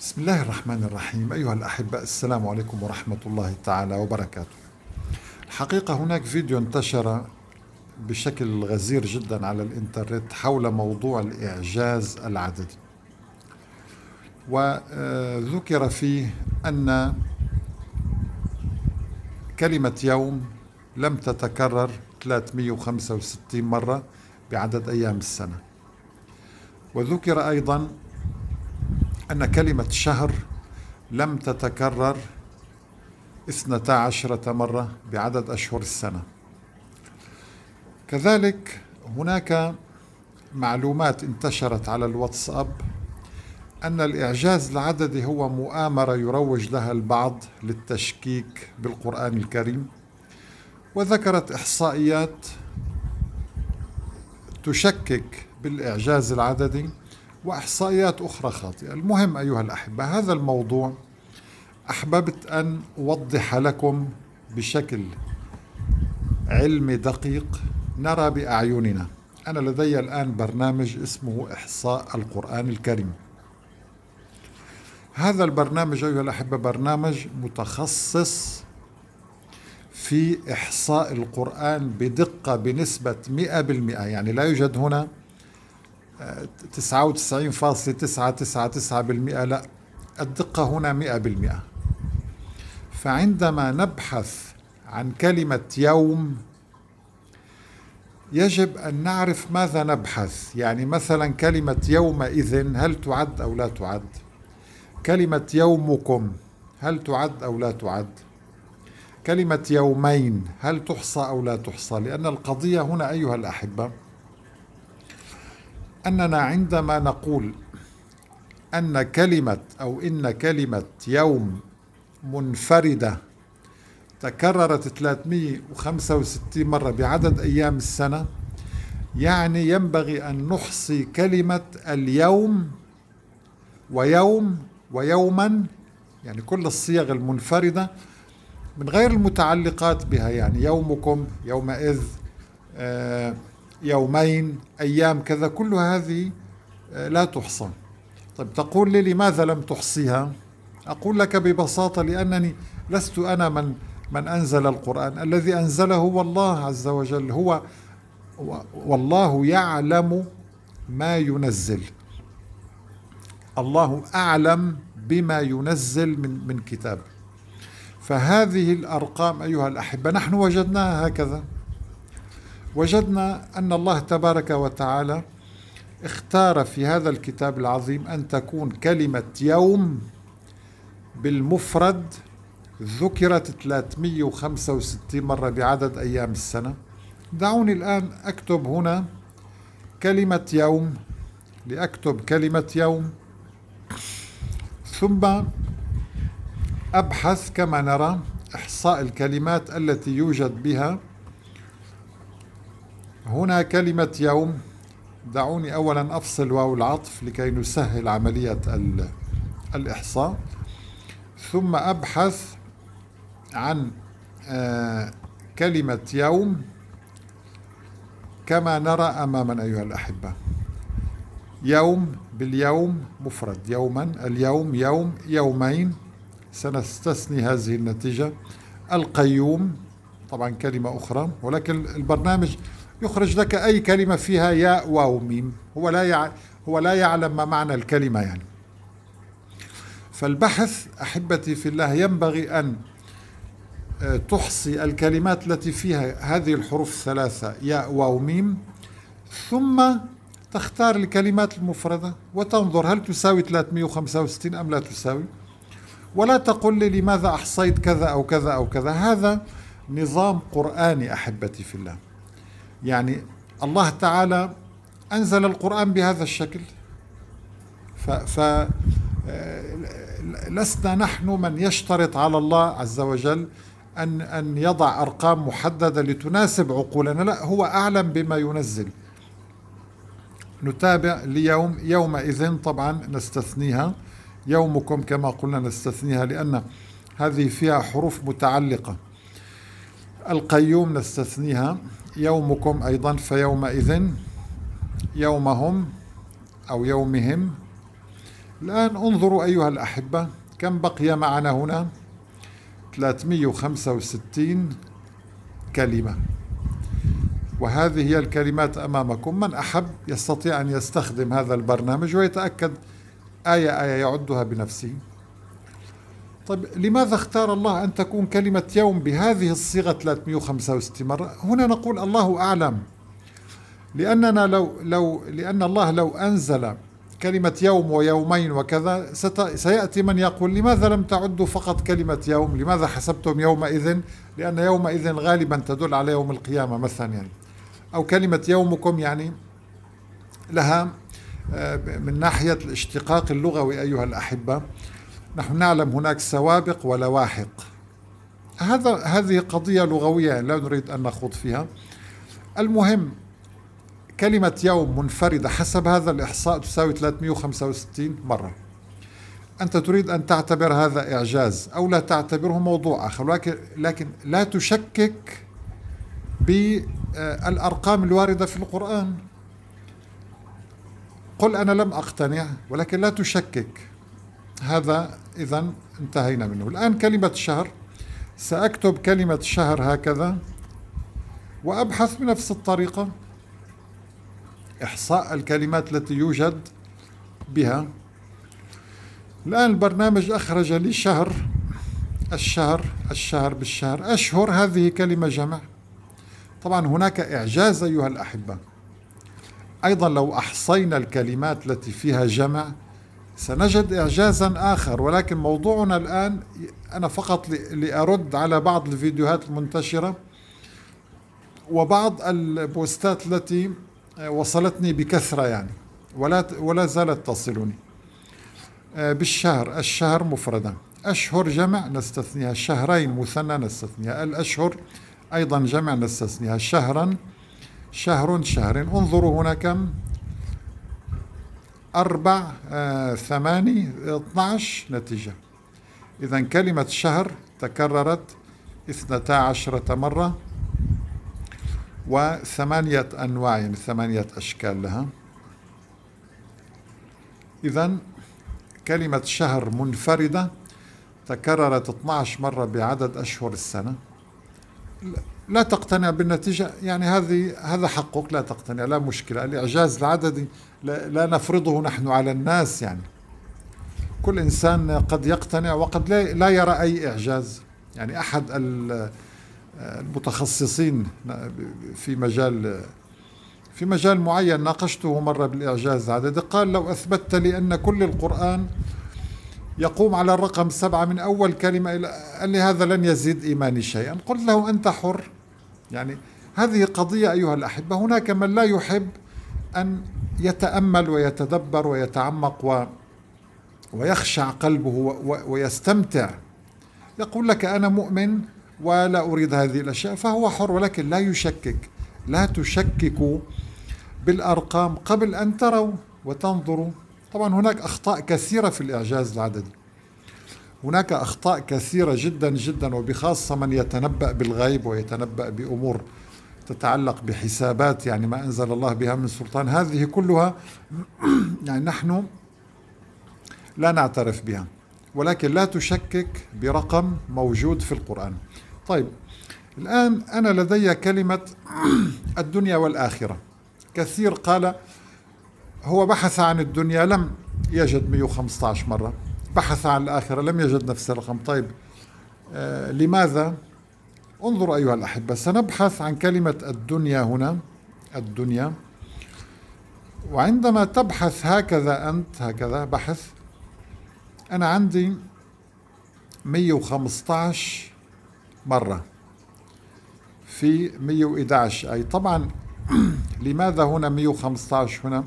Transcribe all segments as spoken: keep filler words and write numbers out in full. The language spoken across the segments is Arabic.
بسم الله الرحمن الرحيم. أيها الأحباء، السلام عليكم ورحمة الله تعالى وبركاته. الحقيقة هناك فيديو انتشر بشكل غزير جدا على الإنترنت حول موضوع الإعجاز العددي، وذكر فيه أن كلمة يوم لم تتكرر ثلاثمئة وخمسة وستين مرة بعدد أيام السنة، وذكر أيضا أن كلمة شهر لم تتكرر اثنتي عشرة مرة بعدد أشهر السنة. كذلك هناك معلومات انتشرت على الواتساب أن الإعجاز العددي هو مؤامرة يروج لها البعض للتشكيك بالقرآن الكريم، وذكرت إحصائيات تشكك بالإعجاز العددي وإحصائيات أخرى خاطئة. المهم أيها الأحبة، هذا الموضوع أحببت أن أوضح لكم بشكل علمي دقيق نرى بأعيننا. أنا لدي الآن برنامج اسمه إحصاء القرآن الكريم. هذا البرنامج أيها الأحبة برنامج متخصص في إحصاء القرآن بدقة بنسبة مئة بالمئة، يعني لا يوجد هنا تسعة وتسعين فاصلة تسعة تسعة تسعة بالمئة، لا، الدقة هنا مئة بالمئة. فعندما نبحث عن كلمة يوم يجب أن نعرف ماذا نبحث. يعني مثلا كلمة يومئذ هل تعد أو لا تعد؟ كلمة يومكم هل تعد أو لا تعد؟ كلمة يومين هل تحصى أو لا تحصى؟ لأن القضية هنا أيها الأحبة أننا عندما نقول أن كلمة أو إن كلمة يوم منفردة تكررت ثلاثمئة وخمسة وستين مرة بعدد أيام السنة، يعني ينبغي أن نحصي كلمة اليوم ويوم ويوما، يعني كل الصيغ المنفردة من غير المتعلقات بها، يعني يومكم، يومئذ، آه يومين، أيام كذا، كل هذه لا تحصى. طيب تقول لي لماذا لم تحصيها؟ أقول لك ببساطة لأنني لست أنا من من أنزل القرآن، الذي أنزله هو الله عز وجل، هو والله يعلم ما ينزل، الله أعلم بما ينزل من من كتاب. فهذه الأرقام أيها الأحبة نحن وجدناها هكذا، وجدنا أن الله تبارك وتعالى اختار في هذا الكتاب العظيم أن تكون كلمة يوم بالمفرد ذكرت ثلاثمئة وخمسة وستين مرة بعدد أيام السنة. دعوني الآن أكتب هنا كلمة يوم، لأكتب كلمة يوم ثم أبحث كما نرى إحصاء الكلمات التي يوجد بها. هنا كلمة يوم، دعوني أولا أفصل واو العطف لكي نسهل عملية الإحصاء، ثم أبحث عن كلمة يوم كما نرى أمامنا أيها الأحبة. يوم باليوم مفرد، يوما، اليوم، يوم، يومين، سنستثني هذه النتيجة. القيوم طبعا كلمة أخرى، ولكن البرنامج يخرج لك أي كلمة فيها ياء واو ميم، هو لا يع... هو لا يعلم ما معنى الكلمة يعني. فالبحث أحبتي في الله ينبغي أن تحصي الكلمات التي فيها هذه الحروف الثلاثة ياء واو ميم، ثم تختار الكلمات المفردة وتنظر هل تساوي ثلاثمئة وخمسة وستين أم لا تساوي، ولا تقل لي لماذا أحصيت كذا أو كذا أو كذا. هذا نظام قرآني أحبتي في الله، يعني الله تعالى أنزل القرآن بهذا الشكل، فلسنا نحن من يشترط على الله عز وجل أن أن يضع أرقام محددة لتناسب عقولنا، لا، هو أعلم بما ينزل. نتابع ليوم، يومئذ طبعا نستثنيها، يومكم كما قلنا نستثنيها لأن هذه فيها حروف متعلقة. القيوم نستثنيها، يومكم أيضا، فيومئذ، يومهم أو يومهم، الآن انظروا أيها الأحبة كم بقي معنا هنا؟ ثلاثمئة وخمسة وستين كلمة، وهذه هي الكلمات أمامكم. من أحب يستطيع أن يستخدم هذا البرنامج ويتأكد آية آية يعدها بنفسه. طيب لماذا اختار الله أن تكون كلمة يوم بهذه الصيغة ثلاثمئة وخمسة وستين مرة؟ هنا نقول الله أعلم، لأننا لو لو لأن الله لو أنزل كلمة يوم ويومين وكذا سيأتي من يقول لماذا لم تعدوا فقط كلمة يوم؟ لماذا حسبتم يومئذ؟ لأن يومئذ غالبا تدل على يوم القيامة مثلا يعني، أو كلمة يومكم يعني لها من ناحية الاشتقاق اللغوي أيها الأحبة. نحن نعلم هناك سوابق ولواحق، هذا هذه قضية لغوية لا نريد أن نخوض فيها. المهم كلمة يوم منفردة حسب هذا الإحصاء تساوي ثلاثمئة وخمسة وستين مرة. أنت تريد أن تعتبر هذا إعجاز أو لا تعتبره موضوع آخر، لكن لا تشكك بالأرقام الواردة في القرآن. قل أنا لم أقتنع ولكن لا تشكك. هذا إذن انتهينا منه. الآن كلمة شهر، سأكتب كلمة شهر هكذا وأبحث بنفس الطريقة، إحصاء الكلمات التي يوجد بها. الآن البرنامج أخرج لي شهر، الشهر الشهر بالشهر، أشهر هذه كلمة جمع. طبعا هناك إعجاز أيها الأحبة، أيضا لو أحصينا الكلمات التي فيها جمع سنجد إعجازا آخر، ولكن موضوعنا الآن أنا فقط لأرد على بعض الفيديوهات المنتشرة وبعض البوستات التي وصلتني بكثرة يعني ولا ولا زالت تصلني. بالشهر، الشهر مفردة، أشهر جمع نستثنيها، شهرين مثنى نستثنيها، الأشهر أيضا جمع نستثنيها، شهرا شهر شهرين. انظروا هنا كم، أربع ثماني اثناعش نتيجة. إذا كلمة شهر تكررت اثنتا عشرة مرة وثمانية أنواع يعني ثمانية أشكال لها. إذن كلمة شهر منفردة تكررت اثناعش مرة بعدد أشهر السنة. لا تقتنع بالنتيجة يعني، هذه هذا حقك، لا تقتنع لا مشكلة. الإعجاز العددي لا, لا نفرضه نحن على الناس يعني، كل إنسان قد يقتنع وقد لا, لا يرى أي إعجاز يعني. أحد ال المتخصصين في مجال في مجال معين ناقشته مرة بالإعجاز العددي، قال لو أثبتت لي أن كل القرآن يقوم على الرقم سبعة من أول كلمة إلى، قال لي هذا لن يزيد إيماني شيئا. قلت له أنت حر يعني. هذه قضية أيها الأحبة، هناك من لا يحب أن يتأمل ويتدبر ويتعمق و ويخشع قلبه و ويستمتع، يقول لك أنا مؤمن ولا أريد هذه الأشياء، فهو حر ولكن لا يشكك. لا تشككوا بالأرقام قبل أن تروا وتنظروا. طبعا هناك أخطاء كثيرة في الإعجاز العددي، هناك أخطاء كثيرة جدا جدا، وبخاصة من يتنبأ بالغيب ويتنبأ بأمور تتعلق بحسابات يعني ما أنزل الله بها من سلطان، هذه كلها يعني نحن لا نعترف بها، ولكن لا تشكك برقم موجود في القرآن. طيب الآن أنا لدي كلمة الدنيا والآخرة. كثير قال هو بحث عن الدنيا لم يجد مئة وخمسة عشر مرة، بحث عن الآخرة لم يجد نفس الرقم. طيب آه لماذا؟ انظروا أيها الأحبة، سنبحث عن كلمة الدنيا هنا، الدنيا، وعندما تبحث هكذا أنت هكذا بحث، أنا عندي مئة وخمسة عشر مرة في مئة وأحد عشر. أي طبعا لماذا هنا مئة وخمسة عشر هنا؟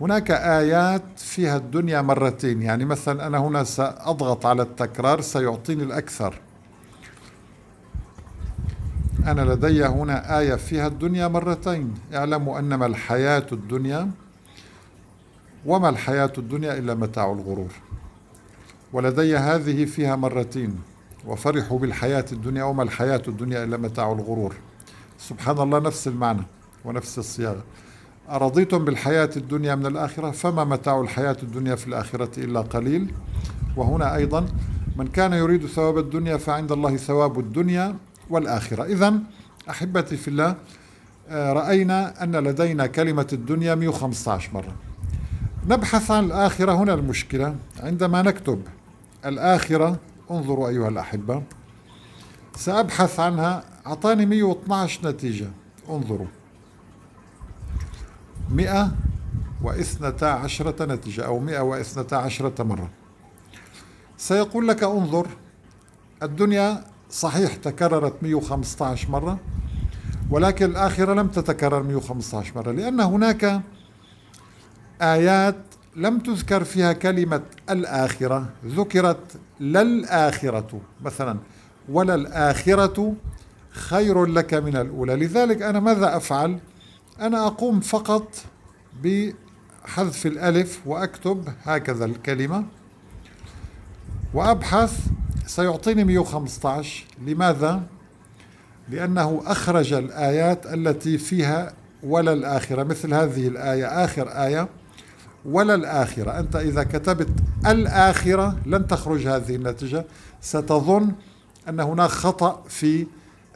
هناك آيات فيها الدنيا مرتين يعني، مثلا أنا هنا سأضغط على التكرار سيعطيني الأكثر. أنا لدي هنا آية فيها الدنيا مرتين، اعلموا أنما الحياة الدنيا وما الحياة الدنيا إلا متاع الغرور. ولدي هذه فيها مرتين، وفرحوا بالحياة الدنيا وما الحياة الدنيا إلا متاع الغرور. سبحان الله، نفس المعنى ونفس الصياغة. أرضيتم بالحياة الدنيا من الآخرة فما متاع الحياة الدنيا في الآخرة إلا قليل. وهنا أيضا من كان يريد ثواب الدنيا فعند الله ثواب الدنيا والآخرة. إذن أحبتي في الله، رأينا أن لدينا كلمة الدنيا مئة وخمسة عشر مرة. نبحث عن الآخرة. هنا المشكلة عندما نكتب الآخرة، انظروا أيها الأحبة، سأبحث عنها، أعطاني مئة واثني عشر نتيجة. انظروا مئة واثني عشر نتيجة أو مئة واثني عشر مرة. سيقول لك انظر، الدنيا صحيح تكررت مئة وخمسة عشر مرة، ولكن الآخرة لم تتكرر مئة وخمسة عشر مرة، لأن هناك آيات لم تذكر فيها كلمة الآخرة، ذكرت للآخرة مثلا، ولا الآخرة خير لك من الأولى. لذلك أنا ماذا أفعل؟ أنا أقوم فقط بحذف الألف وأكتب هكذا الكلمة وأبحث، سيعطيني مئة وخمسة عشر. لماذا؟ لأنه أخرج الآيات التي فيها ولا الآخرة، مثل هذه الآية، آخر آية ولا الآخرة. أنت إذا كتبت الآخرة لن تخرج هذه النتيجة، ستظن أن هناك خطأ في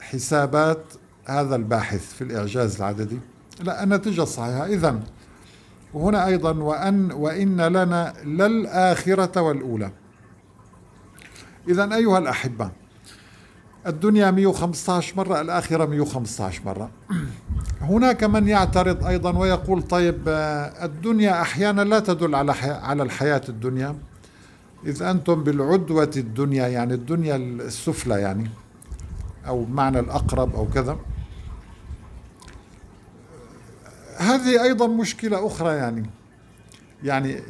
حسابات هذا الباحث في الإعجاز العددي، لا، النتيجة صحيحة. إذن وهنا أيضا وأن وإن لنا للآخرة والأولى. إذن أيها الأحبة، الدنيا مئة وخمسة عشر مرة، الآخرة مئة وخمسة عشر مرة. هناك من يعترض أيضا ويقول طيب الدنيا أحيانا لا تدل على على الحياة الدنيا، إذ أنتم بالعدوة الدنيا، يعني الدنيا السفلى يعني، أو معنى الأقرب أو كذا. هذه أيضا مشكلة أخرى يعني يعني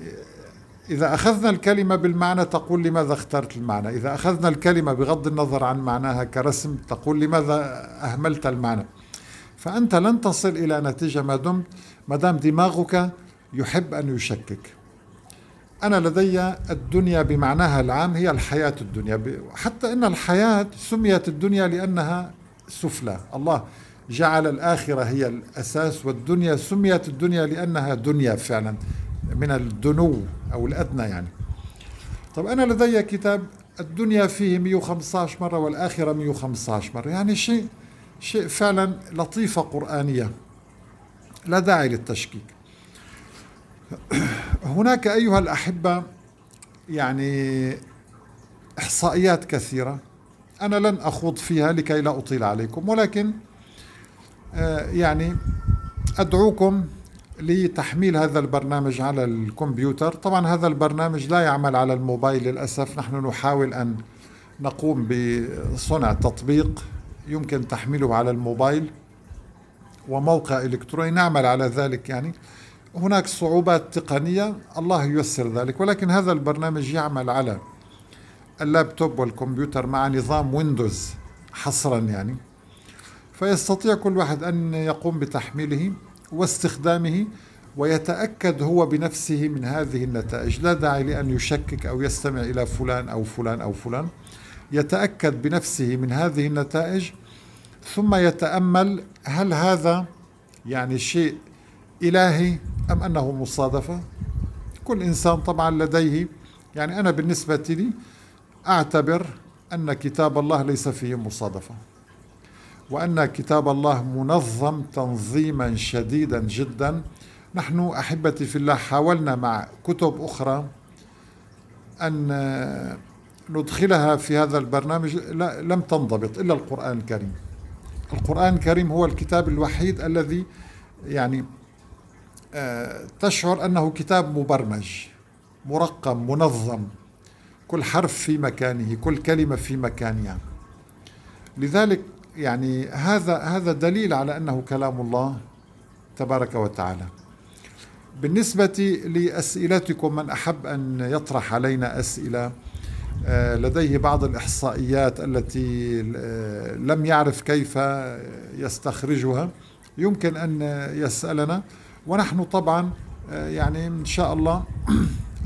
إذا أخذنا الكلمة بالمعنى تقول لماذا اخترت المعنى، إذا أخذنا الكلمة بغض النظر عن معناها كرسم تقول لماذا أهملت المعنى. فأنت لن تصل إلى نتيجة ما دمت ما دام دماغك يحب أن يشكك. أنا لدي الدنيا بمعناها العام هي الحياة الدنيا، حتى إن الحياة سميت الدنيا لأنها سفلى، الله جعل الآخرة هي الأساس، والدنيا سميت الدنيا لأنها دنيا فعلا من الدنو أو الأدنى يعني. طب أنا لدي كتاب الدنيا فيه مئة وخمسة عشر مرة والآخرة مئة وخمسة عشر مرة، يعني شيء شيء فعلا لطيفة قرآنية لا داعي للتشكيك. هناك أيها الأحبة يعني إحصائيات كثيرة أنا لن أخوض فيها لكي لا أطيل عليكم، ولكن يعني أدعوكم لتحميل هذا البرنامج على الكمبيوتر. طبعا هذا البرنامج لا يعمل على الموبايل للأسف، نحن نحاول أن نقوم بصنع تطبيق يمكن تحميله على الموبايل وموقع إلكتروني، نعمل على ذلك يعني، هناك صعوبات تقنية الله ييسر ذلك، ولكن هذا البرنامج يعمل على اللابتوب والكمبيوتر مع نظام ويندوز حصرا يعني، فيستطيع كل واحد أن يقوم بتحميله واستخدامه ويتأكد هو بنفسه من هذه النتائج، لا داعي لأن يشكك أو يستمع إلى فلان أو فلان أو فلان، يتأكد بنفسه من هذه النتائج ثم يتأمل هل هذا يعني شيء إلهي أم أنه مصادفة. كل إنسان طبعا لديه يعني، أنا بالنسبة لي أعتبر أن كتاب الله ليس فيه مصادفة، وأن كتاب الله منظم تنظيما شديدا جدا. نحن أحبتي في الله حاولنا مع كتب أخرى أن ندخلها في هذا البرنامج، لا لم تنضبط إلا القرآن الكريم. القرآن الكريم هو الكتاب الوحيد الذي يعني تشعر أنه كتاب مبرمج مرقم منظم، كل حرف في مكانه، كل كلمة في مكانها. لذلك يعني هذا هذا دليل على أنه كلام الله تبارك وتعالى. بالنسبة لأسئلتكم، من أحب أن يطرح علينا أسئلة، لديه بعض الإحصائيات التي لم يعرف كيف يستخرجها، يمكن أن يسألنا، ونحن طبعا يعني إن شاء الله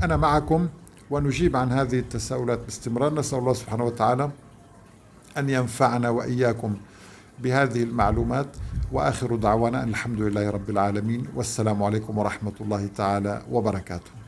أنا معكم ونجيب عن هذه التساؤلات باستمرار. نسأل الله سبحانه وتعالى أن ينفعنا وإياكم بهذه المعلومات، وآخر دعوانا أن الحمد لله رب العالمين، والسلام عليكم ورحمة الله تعالى وبركاته.